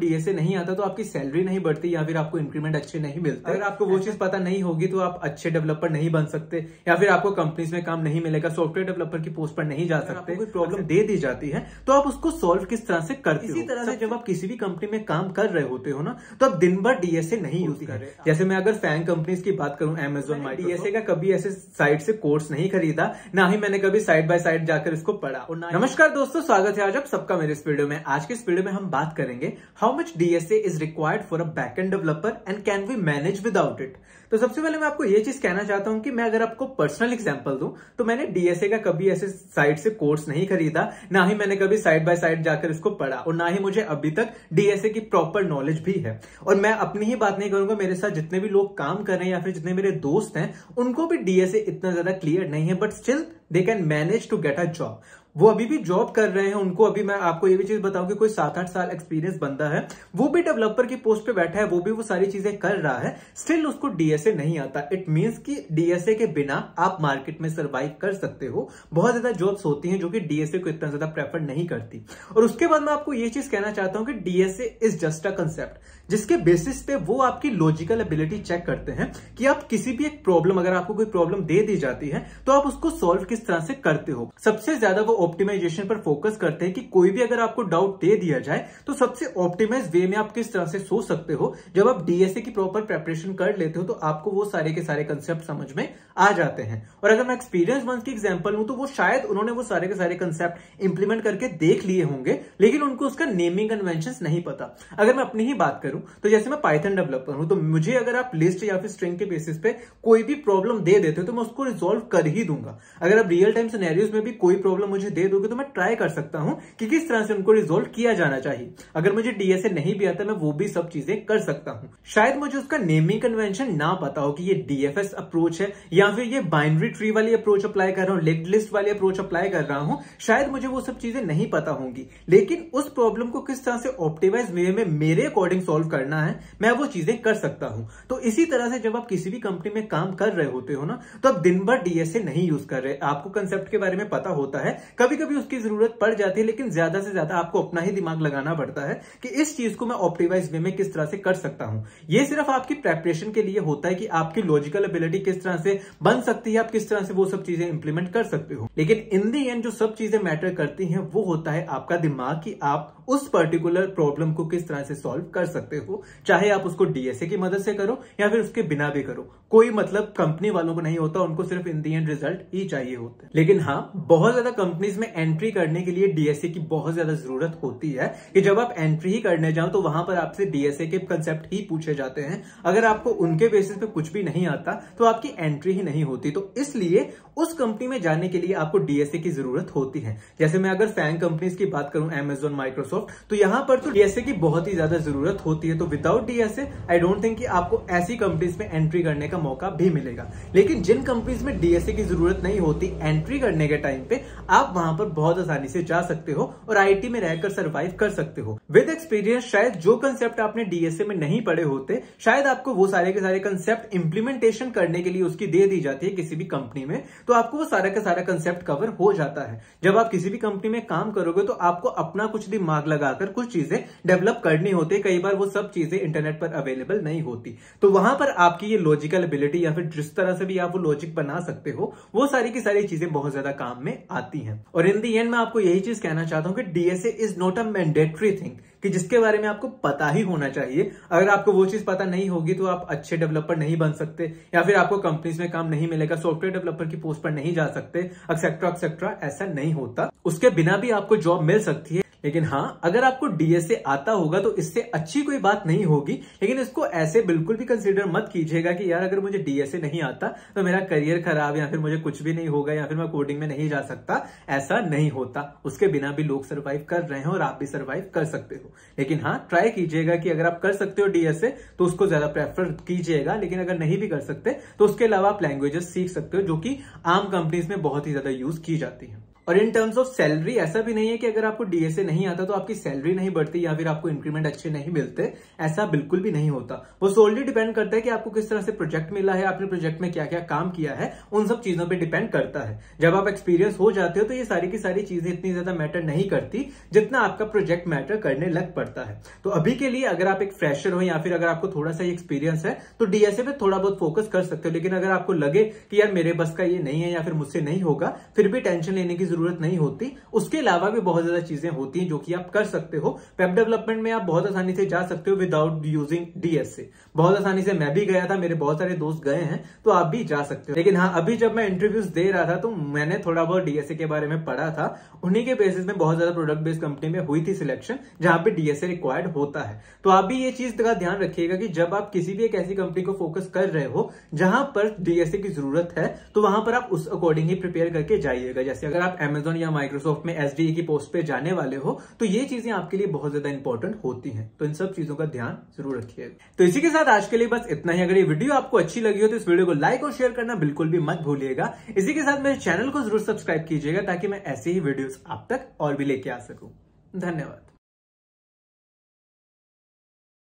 DSA नहीं आता तो आपकी सैलरी नहीं बढ़ती या फिर आपको इंक्रीमेंट अच्छे नहीं मिलते। अगर आपको वो चीज पता नहीं होगी तो आप अच्छे डेवलपर नहीं बन सकते या फिर आपको कंपनीज में काम नहीं मिलेगा, सॉफ्टवेयर डेवलपर की पोस्ट पर नहीं जा सकते। कोई प्रॉब्लम दे दी जाती है तो आप उसको सोल्व किस तरह से करते हो। इसी तरह से जब आप किसी भी कंपनी में काम कर रहे होते हो ना तो आप दिन भर डीएसए नहीं यूज करें। जैसे मैं अगर फैंग कंपनीज की बात करूं, एमेजोन, डीएसए का कभी ऐसे साइट से कोर्स नहीं खरीदा, ना ही मैंने कभी साइड बाय साइड जाकर इसको पढ़ा। नमस्कार दोस्तों, स्वागत है आज आप सबका मेरे इस वीडियो में। आज के इस वीडियो में हम बात करेंगे How much DSA is required for a backend developer and can we manage without it? तो सबसे पहले मैं आपको ये चीज कहना चाहता हूँ कि मैं अगर आपको पर्सनल एग्जांपल दूं तो मैंने DSA का कभी ऐसे साइट से कोर्स नहीं खरीदा, ना ही मैंने कभी साइड बाय साइड जाकर इसको पढ़ा और ना ही मुझे अभी तक DSA की प्रॉपर नॉलेज भी है। और मैं अपनी ही बात नहीं करूंगा, मेरे साथ जितने भी लोग काम कर रहे हैं या फिर जितने मेरे दोस्त हैं उनको भी DSA इतना ज्यादा क्लियर नहीं है, but still they can manage to get a job. वो अभी भी जॉब कर रहे हैं, उनको अभी मैं आपको ये भी चीज बताऊं कि कोई 7-8 साल एक्सपीरियंस बंदा है, वो भी डेवलपर की पोस्ट पे बैठा है, वो भी वो सारी चीजें कर रहा है, स्टिल उसको डीएसए नहीं आता। इट मींस कि डीएसए के बिना आप मार्केट में सर्वाइव कर सकते हो। बहुत ज्यादा जॉब्स होती हैं जो कि डीएसए को इतना ज्यादा प्रेफर नहीं करती। और उसके बाद मैं आपको ये चीज कहना चाहता हूँ कि DSA is just a concept जिसके बेसिस पे वो आपकी लॉजिकल एबिलिटी चेक करते हैं कि आप किसी भी एक प्रॉब्लम, अगर आपको कोई प्रॉब्लम दे दी जाती है तो आप उसको सोल्व किस तरह से करते हो। सबसे ज्यादा वो ऑप्टिमाइजेशन पर फोकस करते हैं कि कोई भी अगर आपको डाउट दे दिया जाए तो सबसे ऑप्टिमाइज वे में आप किस तरह से सोच सकते हो। जब आप डीएसए की प्रॉपर प्रेपरेशन कर लेते हो तो आपको वो सारे के सारे कंसेप्ट समझ में आ जाते हैं। और अगर मैं एक्सपीरियंस वंस की एग्जांपल हूं तो वो शायद उन्होंने वो सारे के सारे कंसेप्ट इंप्लीमेंट करके देख लिए होंगे, लेकिन उनको उसका नेमिंग कन्वेंशन नहीं पता। अगर मैं अपनी ही बात करूं तो जैसे मैं पाइथन डेवलपर हूं तो मुझे अगर आप लिस्ट या फिर स्ट्रिंग के बेसिस पे कोई भी प्रॉब्लम दे देते हो तो मैं उसको रिजोल्व कर ही दूंगा। अगर आप रियल टाइम सिनेरियोज में भी कोई प्रॉब्लम मुझे दे दोगे तो मैं ट्राई कर सकता हूं कि किस तरह से उनको रिजोल्व किया जाना चाहिए। अगर मुझे डीएसए नहीं भी आता मैं वो भी सब चीजें कर सकता हूं। शायद मुझे उसका नेमिंग कन्वेंशन ना पता हो कि ये डीएफएस अप्रोच है या फिर ये बाइनरी ट्री वाली अप्रोच अप्लाई कर रहा हूं, लिंक्ड लिस्ट वाली अप्रोच अप्लाई कर रहा हूं, शायद मुझे वो सब चीजें नहीं पता होंगी, लेकिन उस प्रॉब्लम को किस तरह से ऑप्टिमाइज वे में मेरे अकॉर्डिंग सॉल्व करना है मैं वो चीजें कर सकता हूं। तो इसी तरह से जब आप किसी भी कंपनी में काम कर रहे होते हो ना तो आप दिन भर डीएसए नहीं यूज कर रहे, आपको कंसेप्ट के बारे में पता होता है, कभी कभी उसकी जरूरत पड़ जाती है, लेकिन ज्यादा से ज्यादा आपको अपना ही दिमाग लगाना पड़ता है कि इस चीज को मैं ऑप्टिमाइज वे में किस तरह से कर सकता हूं। ये सिर्फ आपकी प्रेपरेशन के लिए होता है कि आपकी लॉजिकल एबिलिटी किस तरह से बन सकती है, आप किस तरह से वो सब चीजें इंप्लीमेंट कर सकते हो। लेकिन इन दी एंड जो सब चीजें मैटर करती हैं वो होता है आपका दिमाग कि आप उस पर्टिकुलर प्रॉब्लम को किस तरह से सॉल्व कर सकते हो, चाहे आप उसको डीएसए की मदद से करो या फिर उसके बिना भी करो। कोई मतलब कंपनी वालों को नहीं होता, उनको सिर्फ इन दी एंड रिजल्ट ही चाहिए होता है। लेकिन हाँ, बहुत ज्यादा कंपनीज में एंट्री करने के लिए डीएसए की बहुत ज्यादा जरूरत होती है कि जब आप एंट्री ही करने जाओ तो वहां पर आपसे डीएसए के कंसेप्ट ही पूछे जाते हैं। अगर आपको उनके बेसिस पे कुछ भी नहीं आता तो आपकी एंट्री ही नहीं होती। तो इसलिए उस कंपनी में जाने के लिए आपको डीएसए की जरूरत होती है। जैसे मैं अगर फैंग कंपनीज की बात करूं, एमेजोन, माइक्रोसॉफ्ट, तो यहां पर तो डीएसए की बहुत ही ज्यादा जरूरत होती है। तो without DSA I don't think कि आपको ऐसी कंपनीज में एंट्री करने का मौका भी मिलेगा। लेकिन जिन कंपनीज में डीएसए की जरूरत नहीं होती, एंट्री करने के टाइम पे आप वहां पर बहुत आसानी से जा सकते हो और आईटी में रहकर सर्वाइव कर सकते हो। विद एक्सपीरियंस शायद जो कंसेप्ट आपने डीएसए में नहीं पढ़े होते शायद आपको वो सारे के सारे कंसेप्ट इंप्लीमेंटेशन करने के लिए उसकी दे दी जाती है किसी भी कंपनी में, तो आपको वो सारा का सारा कंसेप्ट कवर हो जाता है। जब आप किसी भी कंपनी में काम करोगे तो आपको अपना कुछ दिमाग लगाकर कुछ चीजें डेवलप करनी होती है। कई बार वो सब चीजें इंटरनेट पर अवेलेबल नहीं होती, तो वहां पर आपकी ये लॉजिकल एबिलिटी या फिर जिस तरह से भी आप वो लॉजिक बना सकते हो वो सारी की सारी चीजें बहुत ज्यादा काम में आती हैं। और इन दी एंड मैं आपको यही चीज कहना चाहता हूँ कि DSA is not a mandatory thing कि जिसके बारे में आपको पता ही होना चाहिए। अगर आपको वो चीज पता नहीं होगी तो आप अच्छे डेवलपर नहीं बन सकते या फिर आपको कंपनीज में काम नहीं मिलेगा, सॉफ्टवेयर डेवलपर की पोस्ट पर नहीं जा सकते, एक्सेट्रा एक्सेट्रा। ऐसा नहीं होता, उसके बिना भी आपको जॉब मिल सकती है। लेकिन हाँ, अगर आपको डीएसए आता होगा तो इससे अच्छी कोई बात नहीं होगी, लेकिन इसको ऐसे बिल्कुल भी कंसीडर मत कीजिएगा कि यार अगर मुझे डीएसए नहीं आता तो मेरा करियर खराब या फिर मुझे कुछ भी नहीं होगा या फिर मैं कोडिंग में नहीं जा सकता। ऐसा नहीं होता, उसके बिना भी लोग सर्वाइव कर रहे हैं और आप भी सर्वाइव कर सकते हो। लेकिन हाँ, ट्राई कीजिएगा कि अगर आप कर सकते हो डीएसए तो उसको ज्यादा प्रेफर कीजिएगा, लेकिन अगर नहीं भी कर सकते तो उसके अलावा आप लैंग्वेजेस सीख सकते हो जो कि आम कंपनीज में बहुत ही ज्यादा यूज की जाती है। और इन टर्म्स ऑफ सैलरी ऐसा भी नहीं है कि अगर आपको डीएसए नहीं आता तो आपकी सैलरी नहीं बढ़ती या फिर आपको इंक्रीमेंट अच्छे नहीं मिलते, ऐसा बिल्कुल भी नहीं होता। वो सोलली डिपेंड करता है कि आपको किस तरह से प्रोजेक्ट मिला है, आपने प्रोजेक्ट में क्या क्या काम किया है, उन सब चीजों पर डिपेंड करता है। जब आप एक्सपीरियंस हो जाते हो तो ये सारी की सारी चीजें इतनी ज्यादा मैटर नहीं करती जितना आपका प्रोजेक्ट मैटर करने लग पड़ता है। तो अभी के लिए अगर आप एक फ्रेशर हो या फिर अगर आपको थोड़ा सा एक्सपीरियंस है तो डीएसए पे थोड़ा बहुत फोकस कर सकते हो, लेकिन अगर आपको लगे कि यार मेरे बस का ये नहीं है या फिर मुझसे नहीं होगा, फिर भी टेंशन लेने की जरूरत नहीं होती। उसके अलावा भी बहुत ज्यादा चीजें होती हैं जो कि आप कर सकते हो। वेब डेवलपमेंट में आप बहुत आसानी से जा सकते हो विदाउट यूजिंग डीएसए, बहुत आसानी से। मैं भी गया था, मेरे बहुत सारे दोस्त गए हैं, तो आप भी जा सकते हो। लेकिन हाँ, अभी जब मैं इंटरव्यूज दे रहा था तो मैंने थोड़ा बहुत डीएसए के बारे में पढ़ा था, उन्हीं के बेसिस में बहुत ज्यादा प्रोडक्ट बेस्ड कंपनी में हुई थी सिलेक्शन जहां पे डीएसए रिक्वायर्ड होता है। तो आप भी ये चीज का ध्यान रखिएगा कि जब आप किसी भी एक ऐसी कंपनी को फोकस कर रहे हो जहां पर डीएसए की जरूरत है तो वहां पर आप उस अकॉर्डिंग ही प्रिपेयर करके जाइएगा। जैसे अगर आप Amazon या Microsoft में SDE की पोस्ट पे जाने वाले हो तो ये चीजें आपके लिए बहुत ज्यादा इंपॉर्टेंट होती हैं, तो इन सब चीजों का ध्यान जरूर रखिएगा। तो इसी के साथ आज के लिए बस इतना ही। अगर ये वीडियो आपको अच्छी लगी हो तो इस वीडियो को लाइक और शेयर करना बिल्कुल भी मत भूलिएगा। इसी के साथ मेरे चैनल को जरूर सब्सक्राइब कीजिएगा ताकि मैं ऐसे ही वीडियोस आप तक और भी लेके आ सकूं। धन्यवाद।